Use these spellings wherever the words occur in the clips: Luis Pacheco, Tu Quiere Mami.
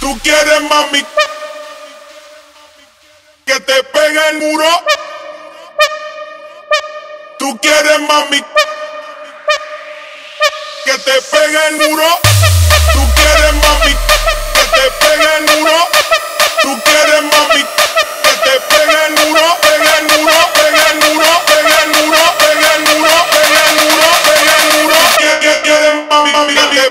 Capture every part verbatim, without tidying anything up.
Tú quieres, mami, que te pegue el muro. Tú quieres, mami, que te pegue el muro. Tú quieres, mami, que te pegue el muro. Tú quieres, mami, que te pegue el muro. Pegue el muro, pegue el muro, pegue el muro, pegue el muro, pegue el muro, pegue el muro. ¿Qué quieres, mami, que te pegue?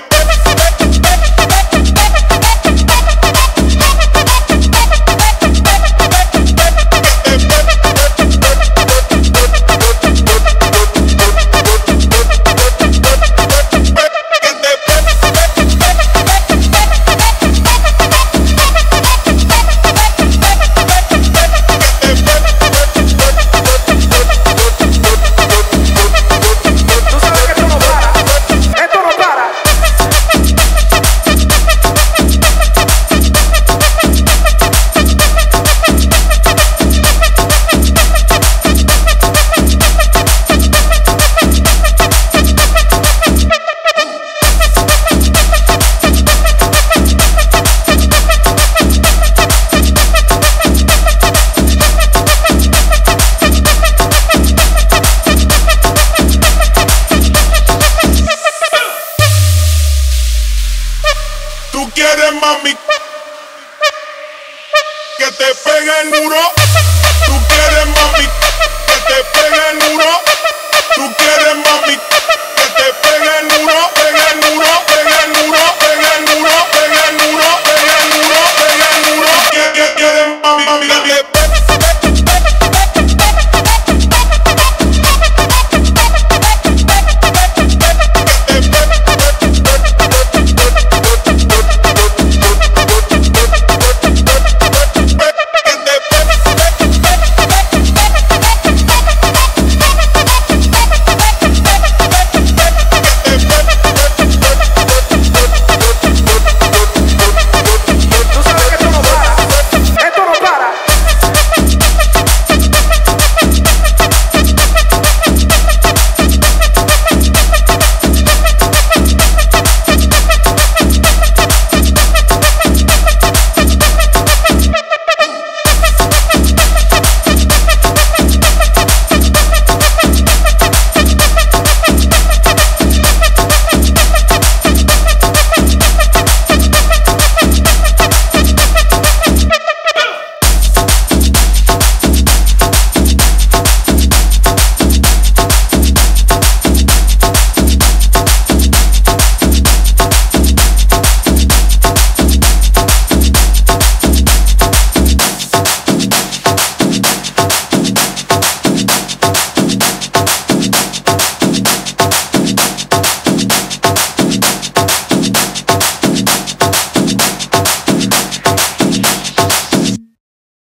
Tú quieres, mami, que te pegue el muro. Tú quieres, mami, que te pegue el muro. Tú quieres, mami, que te pegue el muro. Pegue el muro, pegue el muro.